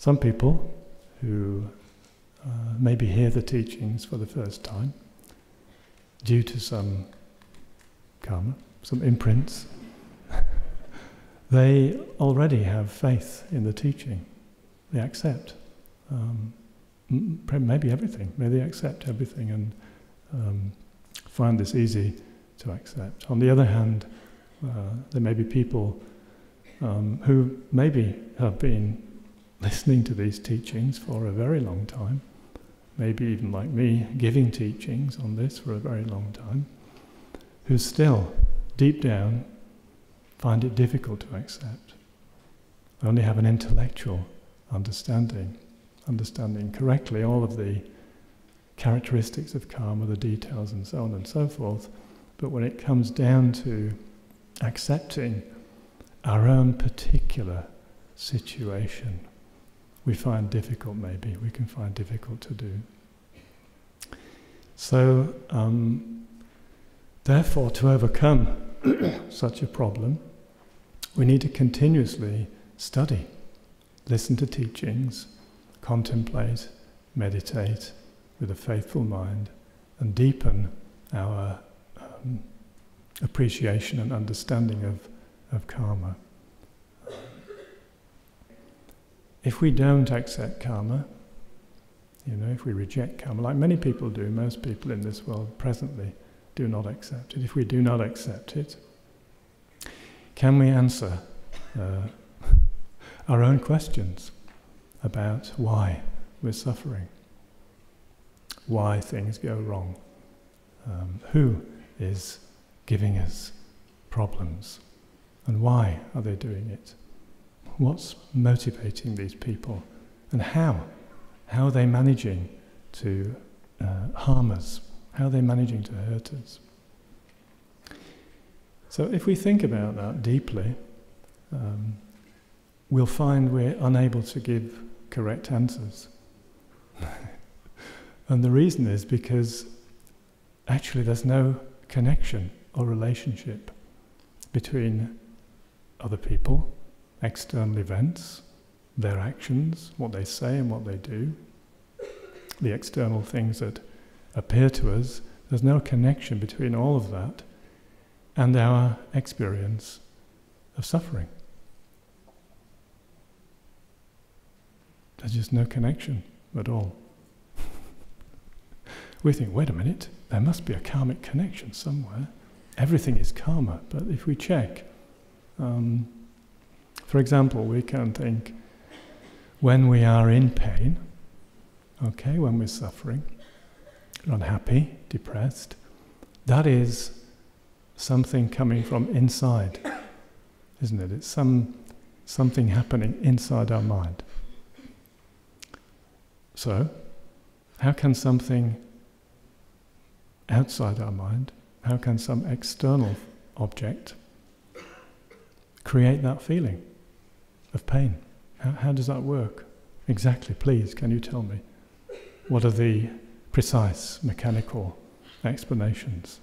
Some people who maybe hear the teachings for the first time, due to some karma, some imprints, they already have faith in the teaching. They accept maybe everything. Maybe they accept everything and find this easy to accept. On the other hand, there may be people who maybe have been listening to these teachings for a very long time, maybe even like me, giving teachings on this for a very long time, who still, deep down, find it difficult to accept. They only have an intellectual understanding correctly all of the characteristics of karma, the details and so on and so forth, but when it comes down to accepting our own particular situation, we find difficult maybe, we can find difficult to do. So, therefore, to overcome such a problem, we need to continuously study, listen to teachings, contemplate, meditate with a faithful mind, and deepen our appreciation and understanding of karma. If we don't accept karma, you know, if we reject karma, like many people do, most people in this world presently do not accept it. If we do not accept it, can we answer our own questions about why we're suffering, why things go wrong, who is giving us problems, and why are they doing it? What's motivating these people, and how are they managing to harm us? How are they managing to hurt us? So if we think about that deeply, we'll find we're unable to give correct answers. And the reason is because actually there's no connection or relationship between other people, external events, their actions, what they say and what they do, the external things that appear to us. There's no connection between all of that and our experience of suffering. There's just no connection at all. We think, wait a minute, there must be a karmic connection somewhere. Everything is karma, but if we check, for example, we can think, when we are in pain, okay, when we're suffering, unhappy, depressed, that is something coming from inside, isn't it? It's something happening inside our mind. So, how can something outside our mind, how can some external object create that feeling of pain? How does that work? Exactly, please, can you tell me? What are the precise mechanical explanations?